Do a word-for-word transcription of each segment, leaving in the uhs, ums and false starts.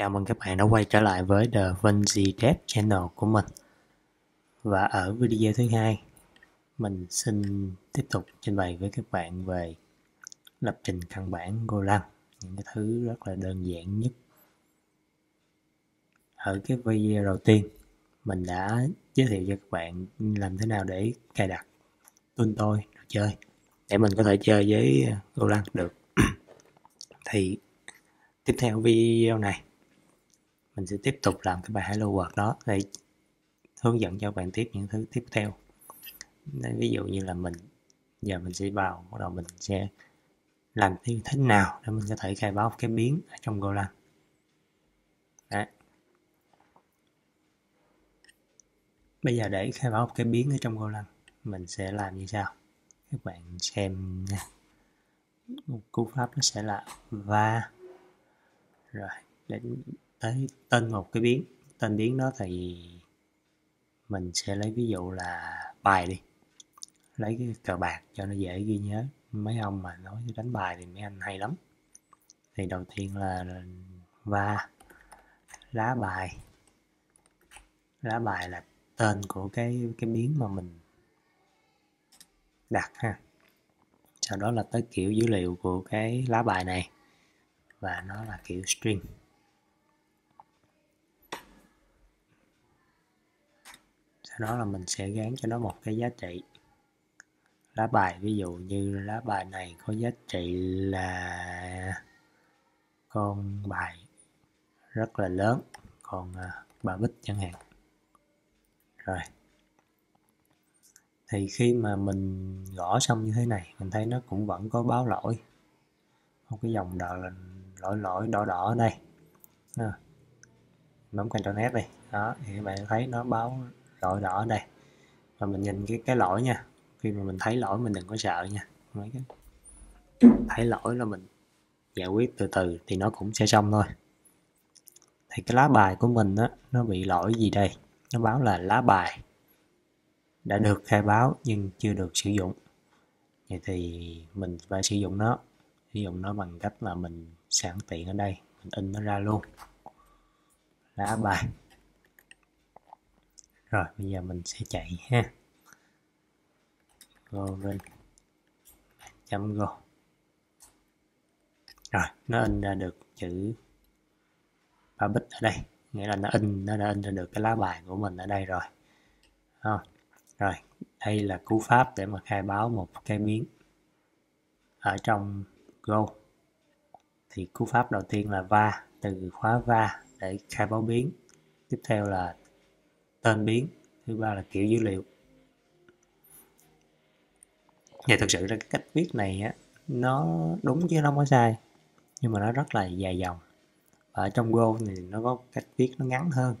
Chào mừng các bạn đã quay trở lại với The Funzy Dev Channel của mình. Và ở video thứ hai, mình xin tiếp tục trình bày với các bạn về lập trình căn bản Golang, những cái thứ rất là đơn giản nhất. Ở cái video đầu tiên, mình đã giới thiệu cho các bạn làm thế nào để cài đặt tool tôi đồ chơi để mình có thể chơi với Golang được. Thì tiếp theo video này, mình sẽ tiếp tục làm cái bài hello world đó để hướng dẫn cho bạn tiếp những thứ tiếp theo. Đấy, ví dụ như là mình giờ mình sẽ vào bắt đầu mình sẽ làm thế nào để mình có thể khai báo cái biến ở trong Golang. Đấy. Bây giờ để khai báo cái biến ở trong Golang, mình sẽ làm như sau. Các bạn xem nha. Cú pháp nó sẽ là va rồi để tới tên một cái biến, tên biến đó thì mình sẽ lấy ví dụ là bài đi, lấy cái cờ bạc cho nó dễ ghi nhớ. Mấy ông mà nói đánh bài thì mấy anh hay lắm. Thì đầu tiên là va lá bài, lá bài là tên của cái cái biến mà mình đặt ha. Sau đó là tới kiểu dữ liệu của cái lá bài này và nó là kiểu string. Đó là mình sẽ gán cho nó một cái giá trị lá bài, ví dụ như lá bài này có giá trị là con bài rất là lớn, còn bà Bích chẳng hạn. Rồi thì khi mà mình gõ xong như thế này, mình thấy nó cũng vẫn có báo lỗi một cái dòng đỏ là lỗi lỗi đỏ đỏ ở đây à. Bấm Ctrl F đi đó thì các bạn thấy nó báo lỗi đỏ ở đây. Và mình nhìn cái cái lỗi nha, khi mà mình thấy lỗi mình đừng có sợ nha, mấy cái thấy lỗi là mình giải quyết từ từ thì nó cũng sẽ xong thôi. Thì cái lá bài của mình á, nó bị lỗi gì đây, nó báo là lá bài đã được khai báo nhưng chưa được sử dụng. Vậy thì mình phải sử dụng nó, sử dụng nó bằng cách là mình sẵn tiện ở đây mình in nó ra luôn, lá bài. Rồi bây giờ mình sẽ chạy ha, golang chấm go. Rồi nó in ra được chữ ba bích ở đây, nghĩa là nó in nó đã in ra được cái lá bài của mình ở đây rồi. À, rồi đây là cú pháp để mà khai báo một cái biến ở trong Go. Thì cú pháp đầu tiên là va, từ khóa va để khai báo biến, tiếp theo là tên biến, thứ ba là kiểu dữ liệu. Và thực sự ra cái cách viết này á, nó đúng chứ nó không có sai, nhưng mà nó rất là dài dòng. Và ở trong Go thì nó có cách viết nó ngắn hơn,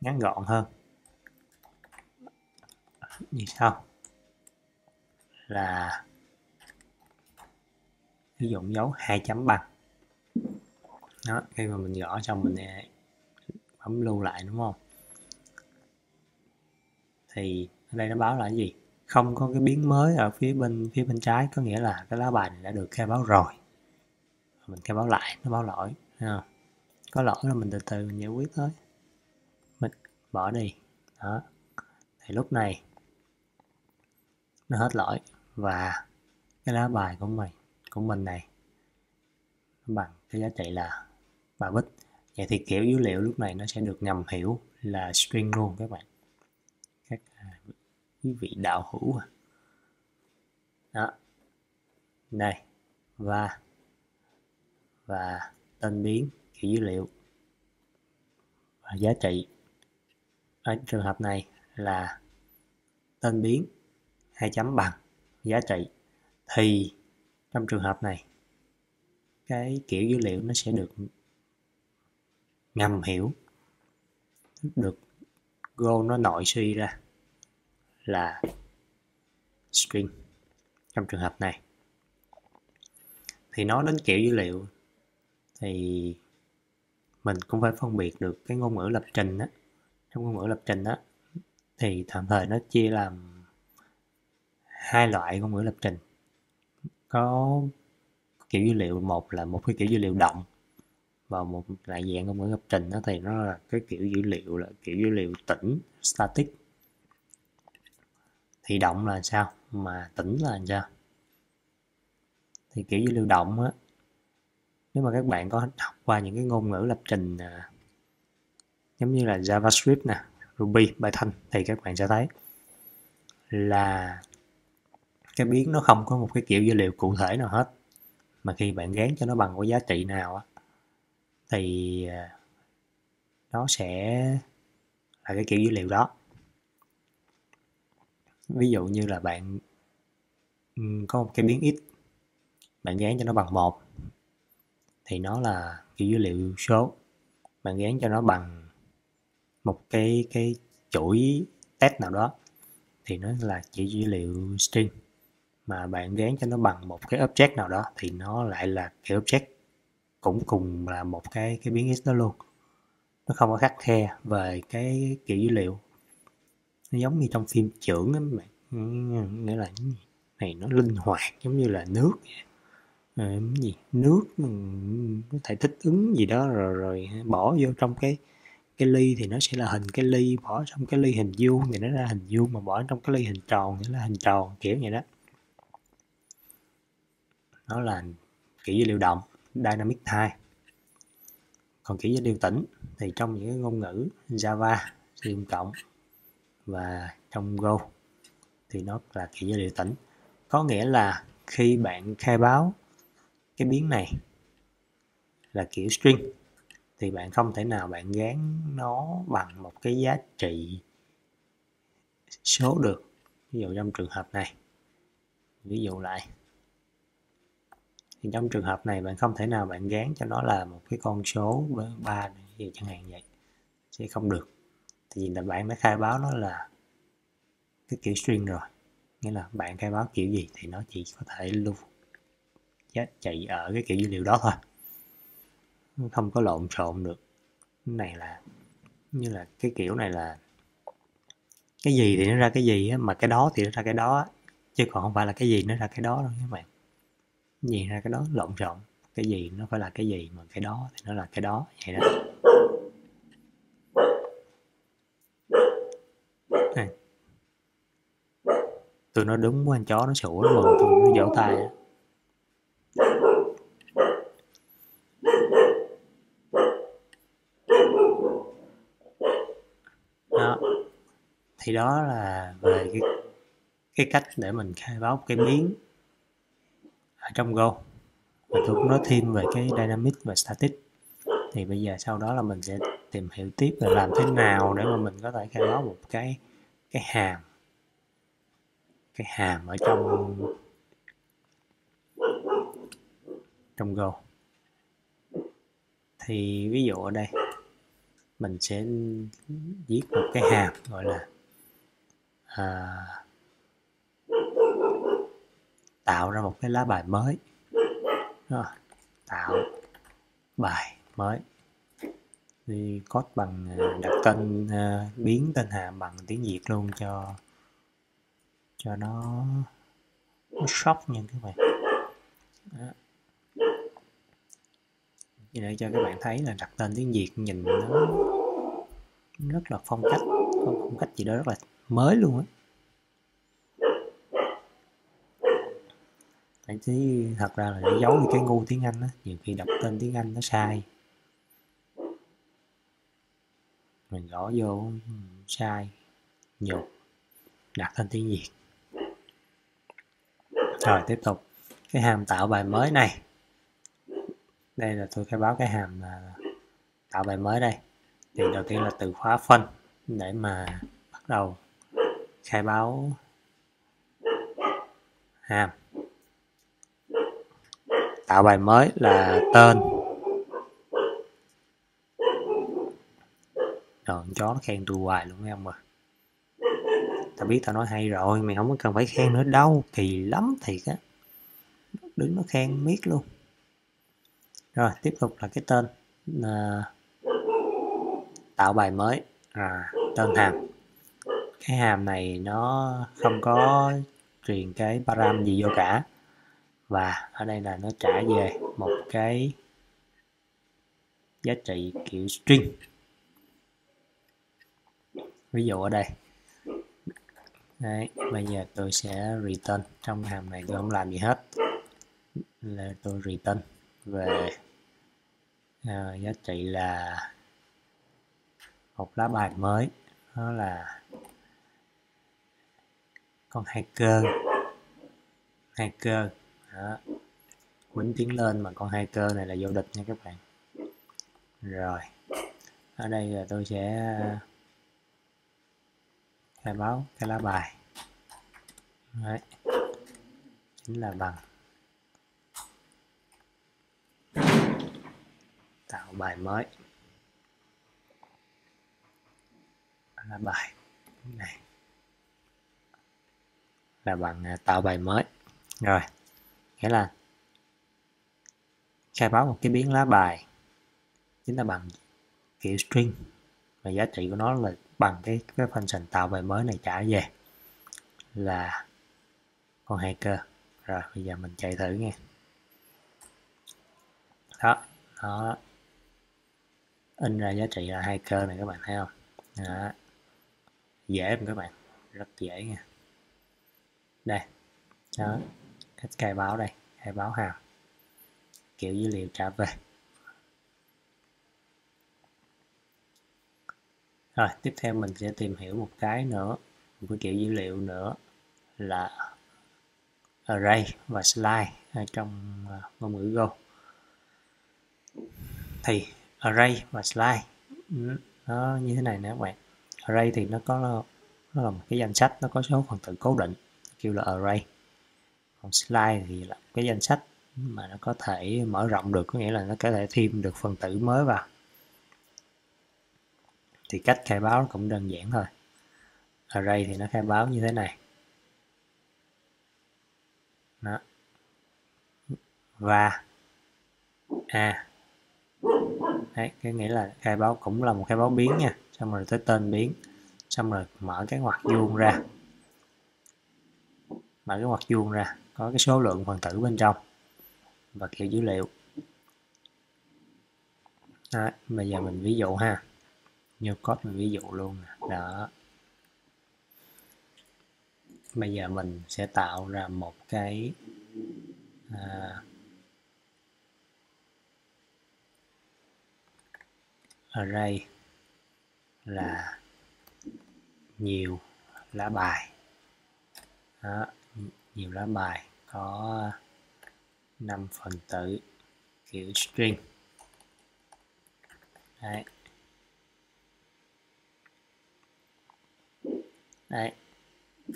ngắn gọn hơn như sau là sử dụng dấu hai chấm bằng. Đó, khi mà mình gõ xong mình bấm lưu lại đúng không, thì ở đây nó báo là cái gì, không có cái biến mới ở phía bên phía bên trái, có nghĩa là cái lá bài này đã được khai báo rồi. Mình khai báo lại nó báo lỗi ha. Có lỗi là mình từ từ mình giải quyết thôi, mình bỏ đi đó. Thì lúc này nó hết lỗi và cái lá bài của mình của mình này bằng cái giá trị là bà Bích. Vậy thì kiểu dữ liệu lúc này nó sẽ được ngầm hiểu là string luôn các bạn, các quý vị đạo hữu. Đó, đây và và tên biến, kiểu dữ liệu và giá trị. Ở trường hợp này là tên biến hai chấm bằng giá trị, thì trong trường hợp này cái kiểu dữ liệu nó sẽ được ngầm hiểu, được Go nó nội suy ra là string trong trường hợp này. Thì nói đến kiểu dữ liệu thì mình cũng phải phân biệt được cái ngôn ngữ lập trình đó. Trong ngôn ngữ lập trình đó thì tạm thời nó chia làm hai loại ngôn ngữ lập trình. Có kiểu dữ liệu, một là một cái kiểu dữ liệu động vào một lại dạng ngôn ngữ lập trình đó, thì nó là cái kiểu dữ liệu là kiểu dữ liệu tĩnh static. Thì động là sao mà tĩnh là làm sao? Thì kiểu dữ liệu động á, nếu mà các bạn có học qua những cái ngôn ngữ lập trình à, giống như là JavaScript nè, Ruby, Python thì các bạn sẽ thấy là cái biến nó không có một cái kiểu dữ liệu cụ thể nào hết, mà khi bạn gán cho nó bằng cái giá trị nào á thì nó sẽ là cái kiểu dữ liệu đó. Ví dụ như là bạn có một cái biến x, bạn gán cho nó bằng một thì nó là kiểu dữ liệu số. Bạn gán cho nó bằng một cái cái chuỗi test nào đó thì nó là kiểu dữ liệu string. Mà bạn gán cho nó bằng một cái object nào đó thì nó lại là kiểu object, cũng cùng là một cái cái biến x đó luôn. Nó không có khắt khe về cái kiểu dữ liệu. Nó giống như trong phim Trưởng á bạn, nghĩa là này nó linh hoạt giống như là nước à, gì nước mình có thể thích ứng gì đó rồi rồi bỏ vô trong cái cái ly thì nó sẽ là hình cái ly, bỏ trong cái ly hình vuông thì nó ra hình vuông, mà bỏ trong cái ly hình tròn thì nó là hình tròn, kiểu vậy đó. Nó là kiểu dữ liệu động, dynamic type. Còn kiểu dữ liệu tĩnh thì trong những cái ngôn ngữ Java sử dụng cộng và trong Go thì nó là kiểu dữ liệu tĩnh, có nghĩa là khi bạn khai báo cái biến này là kiểu string thì bạn không thể nào bạn gán nó bằng một cái giá trị số được. Ví dụ trong trường hợp này, ví dụ lại thì trong trường hợp này bạn không thể nào bạn gán cho nó là một cái con số ba gì chẳng hạn, vậy sẽ không được. Thì vì là bạn đã khai báo nó là cái kiểu string rồi, nghĩa là bạn khai báo kiểu gì thì nó chỉ có thể lưu giá trị ở cái kiểu dữ liệu đó thôi, không có lộn xộn được. Cái này là như là cái kiểu này là cái gì thì nó ra cái gì á, mà cái đó thì nó ra cái đó, chứ còn không phải là cái gì nó ra cái đó đâu các bạn. Cái gì ra cái đó lộn xộn, cái gì nó phải là cái gì mà cái đó thì nó là cái đó, vậy đó. À, tôi nói đúng quá, anh chó nó sủa lắm rồi, tôi nó vỗ tay. Đó. Thì đó là về cái, cái cách để mình khai báo cái biến ở trong Go. Và tôi cũng nói thêm về cái dynamic và static. Thì bây giờ sau đó là mình sẽ tìm hiểu tiếp là làm thế nào để mà mình có thể khai báo một cái cái hàm cái hàm ở trong trong Go. Thì ví dụ ở đây mình sẽ viết một cái hàm gọi là à, tạo ra một cái lá bài mới. Đó, tạo bài mới thì code bằng đặt tên uh, biến tên hàm bằng tiếng Việt luôn cho cho nó, nó sốc nha các bạn. Đó. Để cho các bạn thấy là đặt tên tiếng Việt nhìn nó rất là phong cách, phong cách gì đó rất là mới luôn á. Chứ thật ra là để giấu đi cái ngu tiếng Anh á, nhiều khi đọc tên tiếng Anh nó sai, mình gõ vô sai nhột, đặt tên tiếng Việt. Rồi tiếp tục cái hàm tạo bài mới này. Đây là tôi khai báo cái hàm là tạo bài mới đây. Thì đầu tiên là từ khóa phân để mà bắt đầu khai báo hàm. Tạo bài mới là tên. Rồi chó nó khen tôi hoài luôn em mà. Tao biết tao nói hay rồi, mày không có cần phải khen nữa đâu, kỳ lắm thiệt á. Đứng nó khen miết luôn. Rồi tiếp tục là cái tên à, tạo bài mới à, tên hàm. Cái hàm này nó không có truyền cái param gì vô cả, và ở đây là nó trả về một cái giá trị kiểu string. Ví dụ ở đây. Đấy, bây giờ tôi sẽ return, trong hàm này tôi không làm gì hết, là tôi return về à, giá trị là một lá bài mới, đó là con hacker hacker đó. Quýnh tiến lên mà con hacker này là vô địch nha các bạn. Rồi ở đây là tôi sẽ khai báo cái lá bài. Đấy, chính là bằng tạo bài mới, là bài này là bằng tạo bài mới. Rồi nghĩa là khai báo một cái biến lá bài chính là bằng kiểu string và giá trị của nó là bằng cái, cái function tạo bài mới này trả về là con hacker. Rồi bây giờ mình chạy thử nghe. Đó, đó, in ra giá trị là hacker này các bạn thấy không? Đó, dễ không các bạn, rất dễ nha. Đây, đó, cách khai báo đây, khai báo hàm kiểu dữ liệu trả về. Rồi tiếp theo mình sẽ tìm hiểu một cái nữa, một cái kiểu dữ liệu nữa là array và slide ở trong ngôn ngữ Go. Thì array và slide nó như thế này nè các bạn. Array thì nó có, nó là một cái danh sách, nó có số phần tử cố định kêu là array. Còn slide thì là cái danh sách mà nó có thể mở rộng được, có nghĩa là nó có thể thêm được phần tử mới vào. Thì cách khai báo cũng đơn giản thôi. Array thì nó khai báo như thế này. Đó. Và a. Đấy, cái nghĩa là khai báo cũng là một khai báo biến nha. Xong rồi tới tên biến. Xong rồi mở cái ngoặc vuông ra. Mở cái ngoặc vuông ra. Có cái số lượng phần tử bên trong. Và kiểu dữ liệu. Đó, bây giờ mình ví dụ ha. Nhiều code mình ví dụ luôn nè. Đó. Bây giờ mình sẽ tạo ra một cái à, array là nhiều lá bài. Đó, nhiều lá bài có năm phần tử kiểu string. Đấy. Đấy,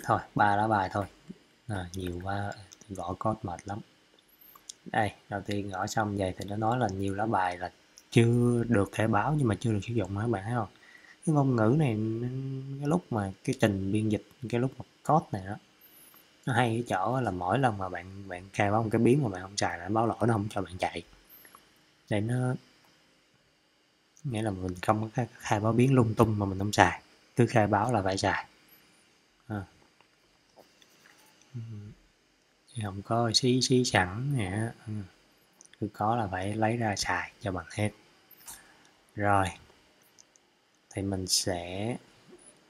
thôi ba lá bài thôi à, nhiều quá gõ code mệt lắm. Đây đầu tiên gõ xong vậy thì nó nói là nhiều lá bài là chưa được khai báo nhưng mà chưa được sử dụng, các bạn thấy không? Cái ngôn ngữ này cái lúc mà cái trình biên dịch, cái lúc mà code này đó nó hay cái chỗ là mỗi lần mà bạn bạn khai báo một cái biến mà bạn không xài là báo lỗi, nó không cho bạn chạy. Đây nó nghĩa là mình không có khai báo biến lung tung mà mình không xài, cứ khai báo là phải xài. À. Không có xí xí sẵn nè, cứ có là phải lấy ra xài cho bằng hết. Rồi thì mình sẽ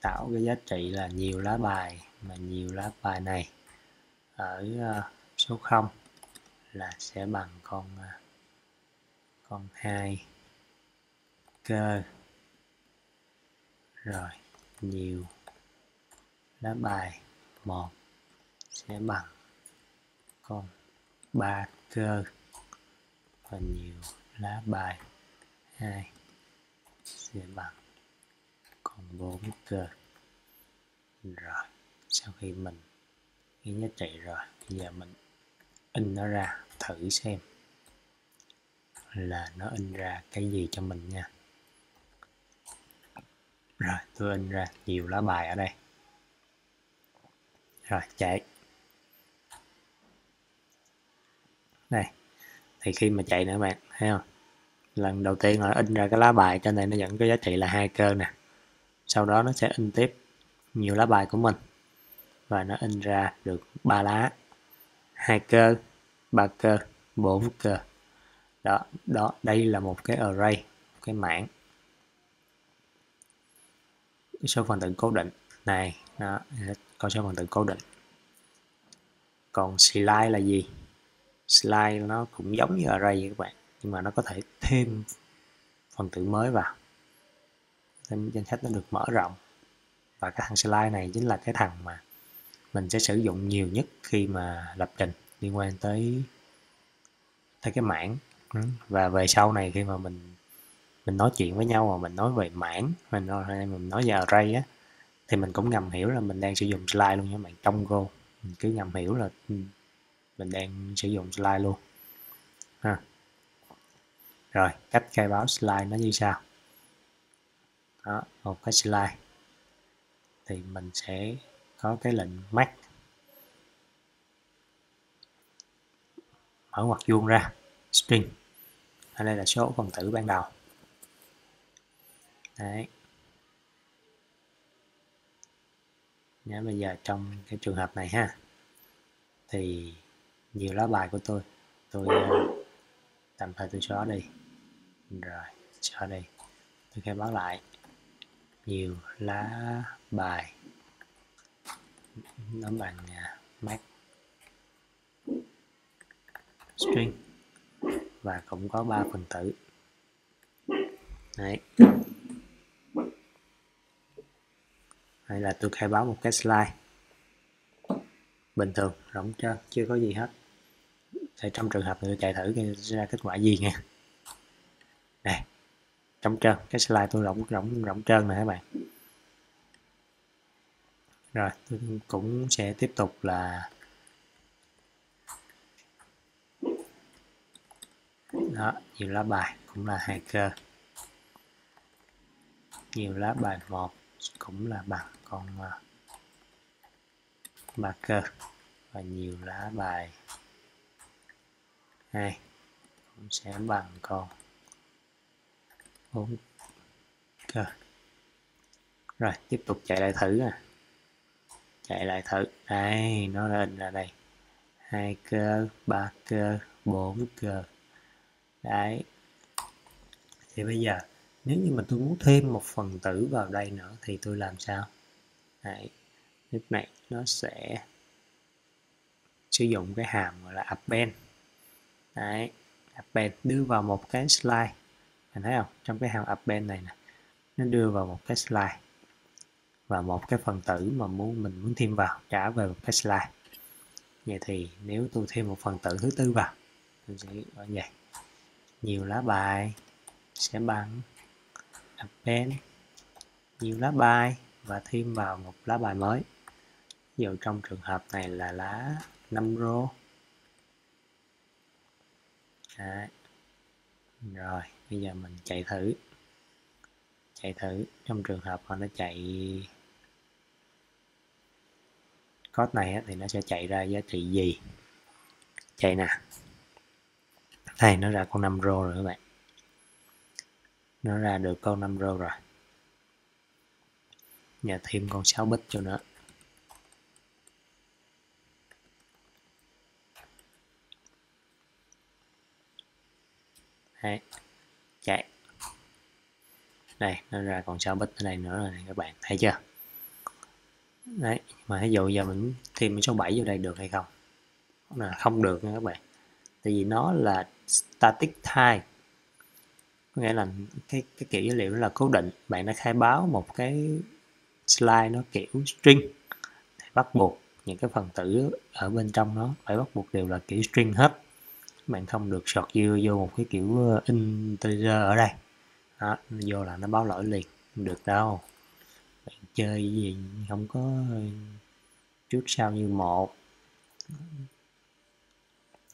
tạo cái giá trị là nhiều lá bài, mà nhiều lá bài này ở số không là sẽ bằng con con hai cơ. Rồi nhiều lá bài một sẽ bằng con ba cơ, và nhiều lá bài hai sẽ bằng con bốn cơ. Rồi sau khi mình ghi giá trị rồi, giờ mình in nó ra thử xem là nó in ra cái gì cho mình nha. Rồi tôi in ra nhiều lá bài ở đây. Rồi chạy này thì khi mà chạy nữa bạn thấy không, lần đầu tiên là in ra cái lá bài trên này nó vẫn có giá trị là hai cơ nè, sau đó nó sẽ in tiếp nhiều lá bài của mình và nó in ra được ba lá, hai cơ, ba cơ, bốn cơ. Đó, đó đây là một cái array cái mảng số phần tử cố định này, đó, có số phần tử cố định. Còn slide là gì? Slide nó cũng giống như array vậy các bạn, nhưng mà nó có thể thêm phần tử mới vào, thêm danh sách nó được mở rộng. Và cái thằng slide này chính là cái thằng mà mình sẽ sử dụng nhiều nhất khi mà lập trình liên quan tới tới cái mảng. Và về sau này khi mà mình mình nói chuyện với nhau mà mình nói về mảng, mình nói, mình nói về array á, thì mình cũng ngầm hiểu là mình đang sử dụng slide luôn nha các bạn. Trong Go mình cứ ngầm hiểu là mình đang sử dụng slide luôn ha. Rồi cách khai báo slide nó như sau. Đó, một cái slide thì mình sẽ có cái lệnh max, mở ngoặc vuông ra string, ở đây là số phần tử ban đầu. Đấy. Nhớ bây giờ trong cái trường hợp này ha, thì nhiều lá bài của tôi, tôi tạm thời tôi xóa đi, rồi xóa đi, tôi khai báo lại nhiều lá bài, nó bằng max string và cũng có ba phần tử. Đấy. Hay là tôi khai báo một cái slide bình thường, rỗng trơn, chưa có gì hết. Thì trong trường hợp tôi chạy thử ra kết quả gì nha. Đây, trống trơn, cái slide tôi rỗng rỗng rỗng trơn này các bạn. Rồi, tôi cũng sẽ tiếp tục là đó, nhiều lá bài cũng là hacker, nhiều lá bài một cũng là bằng con marker, và nhiều lá bài hai cũng sẽ bằng con bốn cơ. Rồi tiếp tục chạy lại thử nè, chạy lại thử, đây nó lên là đây hai cơ, ba cơ, bốn cơ. Đấy, thì bây giờ nếu như mà tôi muốn thêm một phần tử vào đây nữa thì tôi làm sao? Đấy, lúc này nó sẽ sử dụng cái hàm gọi là append. Đấy, append đưa vào một cái slide, mình thấy không? Trong cái hàm append này nè, nó đưa vào một cái slide và một cái phần tử mà muốn mình muốn thêm vào trả về một cái slide. Vậy thì nếu tôi thêm một phần tử thứ tư vào, tôi sẽ gọi vậy, nhiều lá bài sẽ bằng append nhiều lá bài và thêm vào một lá bài mới. Ví dụ trong trường hợp này là lá năm row. Đấy. Rồi bây giờ mình chạy thử, chạy thử trong trường hợp mà nó chạy code này thì nó sẽ chạy ra giá trị gì? Chạy nè, đây nó ra con năm row rồi các bạn, nó ra được con năm row rồi. Nhà thêm con sáu bit cho nữa. Đấy, chạy. Đây, nó ra còn sáu bit ở đây nữa rồi này các bạn, thấy chưa? Đấy, mà ví dụ giờ mình thêm số bảy vô đây được hay không? Là không được nha các bạn. Tại vì nó là static type, có nghĩa là cái, cái kiểu dữ liệu là cố định. Bạn đã khai báo một cái slide nó kiểu string thì bắt buộc những cái phần tử ở bên trong nó phải bắt buộc đều là kiểu string hết. Bạn không được sọt dưa vô một cái kiểu integer ở đây. Đó, vô là nó báo lỗi liền, không được đâu. Bạn chơi gì không có trước sau như một,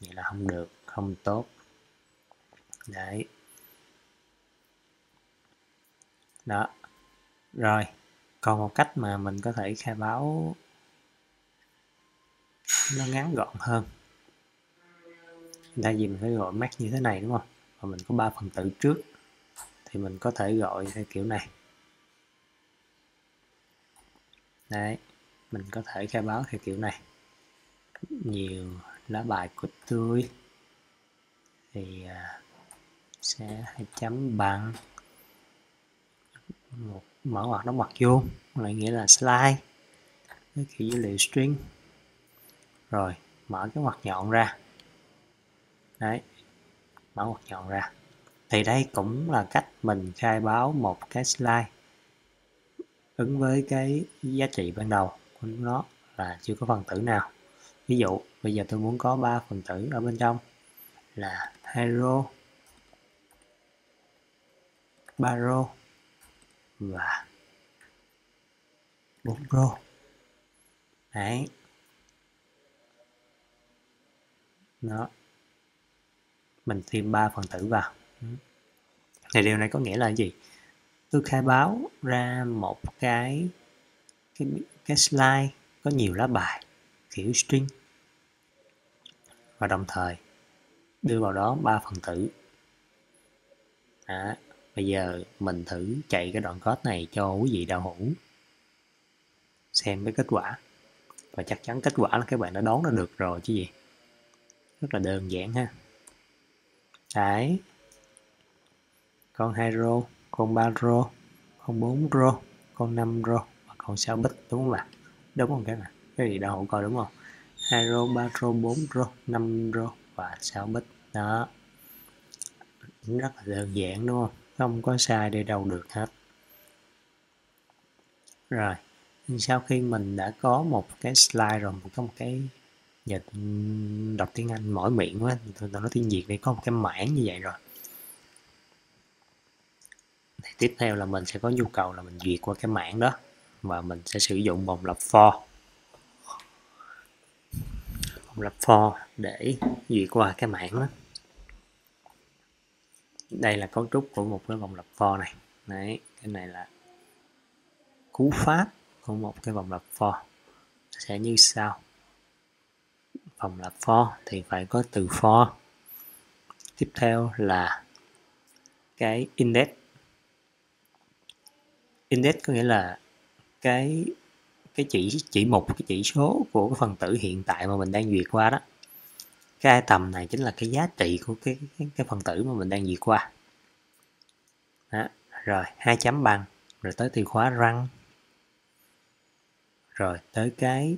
vậy là không được, không tốt. Đấy. Đó. Rồi, còn một cách mà mình có thể khai báo nó ngắn gọn hơn. Tại vì mình phải gọi max như thế này đúng không? Và mình có ba phần tử trước thì mình có thể gọi theo kiểu này. Đấy, mình có thể khai báo theo kiểu này. Nhiều lá bài của tôi thì sẽ hai chấm bằng một mở ngoặc đóng ngoặc vô lại nghĩa là slide cái kiểu dữ liệu string, rồi mở cái ngoặc nhọn ra đấy, mở ngoặc nhọn ra. Thì đây cũng là cách mình khai báo một cái slide ứng với cái giá trị ban đầu của nó là chưa có phần tử nào. Ví dụ bây giờ tôi muốn có ba phần tử ở bên trong là hero, ba row và bốn row đấy. Đó, mình thêm ba phần tử vào thì điều này có nghĩa là gì? Tôi khai báo ra một cái cái, cái slide có nhiều lá bài kiểu string và đồng thời đưa vào đó ba phần tử. Đó. Bây giờ mình thử chạy cái đoạn code này cho quý vị đào hũ xem cái kết quả, và chắc chắn kết quả là các bạn đã đoán ra được rồi chứ gì, rất là đơn giản ha. Đấy, con hai row, con ba row, con bốn row, con năm row và con sáu bit, đúng không ạ? Đúng không các bạn? Cái gì đào hũ coi đúng không? Hai row, ba row, bốn row, năm row và sáu bit. Đó, rất là đơn giản đúng không? Không có sai để đâu được hết. Rồi, sau khi mình đã có một cái slide rồi, mình có một cái, giờ đọc tiếng Anh mỏi miệng quá, tôi nói tiếng Việt để có một cái mảng như vậy rồi. Thì tiếp theo là mình sẽ có nhu cầu là mình duyệt qua cái mảng đó, và mình sẽ sử dụng vòng lặp for, vòng lặp for để duyệt qua cái mảng đó. Đây là cấu trúc của một cái vòng lặp for này. Đấy, cái này là cú pháp của một cái vòng lặp for sẽ như sau. Vòng lặp for thì phải có từ for, tiếp theo là cái index. Index có nghĩa là cái cái chỉ chỉ mục, cái chỉ số của cái phần tử hiện tại mà mình đang duyệt qua đó. Cái item này chính là cái giá trị của cái cái, cái phần tử mà mình đang duyệt qua. Đó. Rồi hai chấm bằng, rồi tới từ khóa răng, rồi tới cái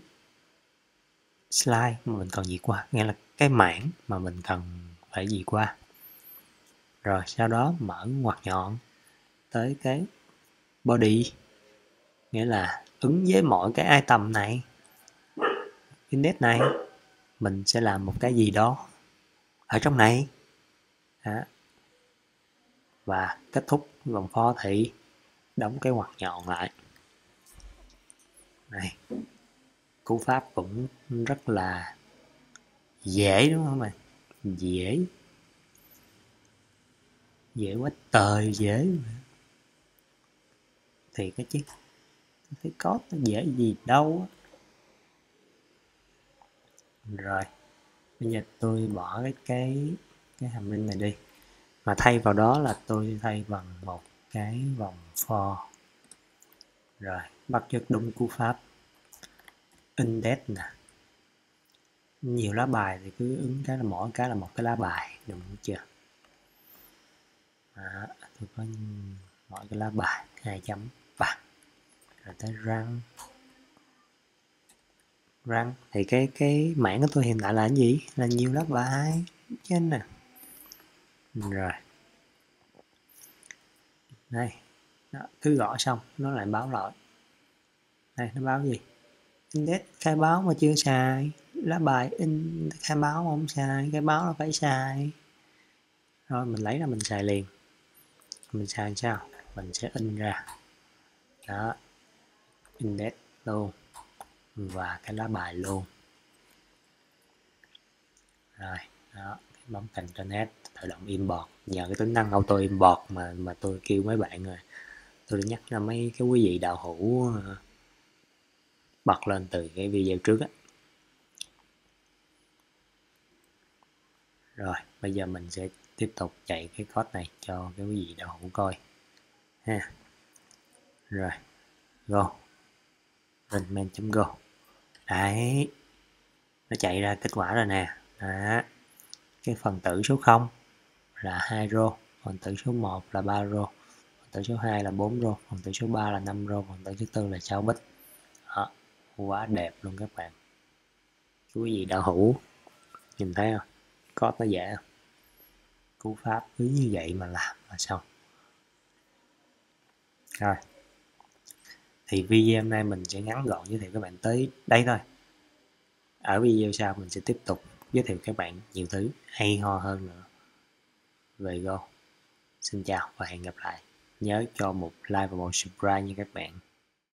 slide mà mình cần duyệt qua, nghĩa là cái mảng mà mình cần phải duyệt qua. Rồi sau đó mở ngoặc nhọn tới cái body, nghĩa là ứng với mỗi cái item này, index này, mình sẽ làm một cái gì đó ở trong này. Đó. Và kết thúc vòng for thì đóng cái ngoặc nhọn lại. Này, cú pháp cũng rất là dễ đúng không ạ? Dễ, dễ quá trời dễ. Thì cái chứ thấy code nó dễ gì đâu. Rồi bây giờ tôi bỏ cái cái cái hàm linh này đi, mà thay vào đó là tôi thay bằng một cái vòng for. Rồi bắt chước đúng cú pháp index nè, nhiều lá bài thì cứ ứng cái là mỗi cái là một cái lá bài, đúng chưa? Đó, tôi có mỗi cái lá bài hai chấm và rồi tới răng. Răng thì cái cái mảng của tôi hiện tại là cái gì, là nhiều lá bài trên nè. Rồi đây đó, cứ gõ xong nó lại báo lỗi. Đây nó báo gì? Index khai báo mà chưa xài, lá bài in khai báo mà không xài, khai báo là phải xài. Rồi mình lấy ra mình xài liền. Mình xài làm sao? Mình sẽ in ra. Đó, index luôn và cái lá bài luôn. Rồi, đó, bấm cành cho nét tự động import. Nhờ cái tính năng auto import mà mà tôi kêu mấy bạn rồi. Tôi nhắc ra mấy cái quý vị đào hũ bật lên từ cái video trước á. Rồi bây giờ mình sẽ tiếp tục chạy cái code này cho cái quý vị đào hũ coi ha. Rồi go main.go đấy, nó chạy ra kết quả rồi nè. Đó, cái phần tử số không là hai row, phần tử số một là ba row, phần tử số hai là bốn rô, phần tử số ba là năm rô, phần tử số tư là sáu bit. Đó, quá đẹp luôn các bạn. Chú gì đã hữu, nhìn thấy không, code nó dễ không? Cú pháp cứ như vậy mà làm là xong. Rồi thì video hôm nay mình sẽ ngắn gọn giới thiệu các bạn tới đây thôi. Ở video sau mình sẽ tiếp tục giới thiệu các bạn nhiều thứ hay ho hơn nữa về Go. Xin chào và hẹn gặp lại. Nhớ cho một like và một subscribe nha các bạn.